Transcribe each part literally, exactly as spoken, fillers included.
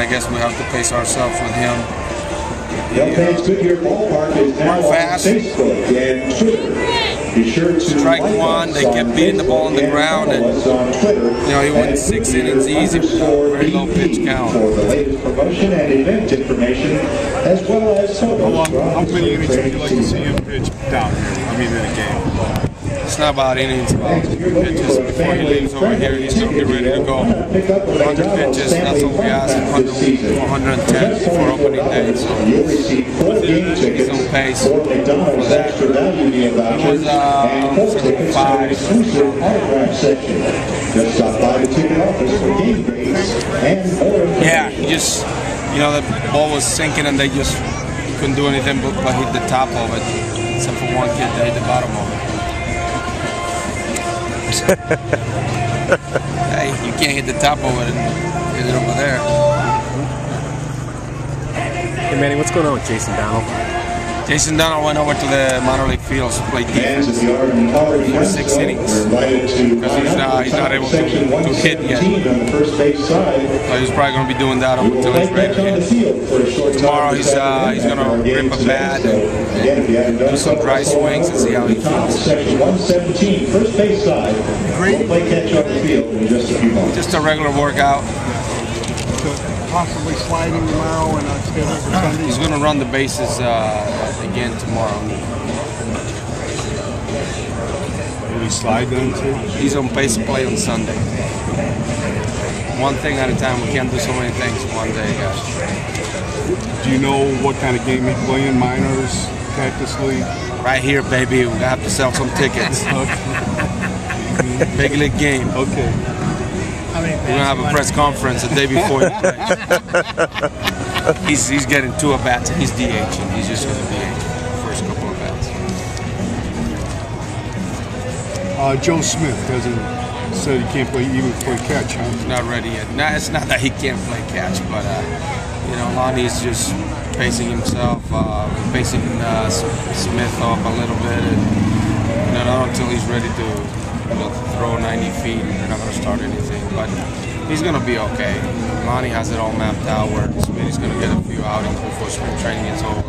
I guess we have to pace ourselves with him. Beltran's Goodyear Ballpark is now fast. On Facebook and Twitter. Be sure to strike like one, they kept beating the ball on the ground, and you know he went six innings easy, very low pitch count. For the latest promotion and event information, as well as how, long, how many innings would you like to see him pitch down here? I mean, in a game. It's not about innings, about pitches. Before he leaves over here, he's going to be ready to go. one hundred pitches, that's what we ask, one hundred, one hundred ten before opening day. So he's on pace for that. He was uh, five. Yeah, he just, you know, the ball was sinking and they just couldn't do anything but hit the top of it, except for one kid that hit the bottom of it. Hey, you can't hit the top of it and hit it over there. Hey Manny, what's going on with Jason Donald? Jason Donald went over to the minor league fields to play defense for six innings because he's not, he's not able to, to hit yet. So he's probably going to be doing that until he's ready to hit. Tomorrow he's, uh, he's going to rip a bat and, and do some dry swings and see how he feels. Great. Just a regular workout. Possibly sliding tomorrow and on schedule for Sunday. He's going to run the bases uh, again tomorrow. Will he slide them too? He's on base play on Sunday. One thing at a time. We can't do so many things one day. Yeah. Do you know what kind of game he's playing? Minors, Cactus League? Right here, baby. We're going to have to sell some tickets. Big league game. Okay. We're going to have a press conference the day before he plays. he's, he's getting two at-bats and he's D H, and he's just going to D H the first couple of bats. Uh, Joe Smith hasn't said he can't play, even play catch, huh? He's not ready yet. No, it's not that he can't play catch, but, uh, you know, Lonnie's just pacing himself, uh, pacing uh, Smith off a little bit, and you know, not until he's ready to... We'll throw ninety feet and they're not going to start anything, but he's going to be okay. Lonnie has it all mapped out where he's going to get a few outings before spring training is over.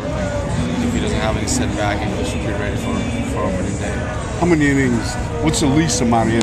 If he doesn't have any setback, he should be ready for, for opening day. How many innings? What's the least amount of innings?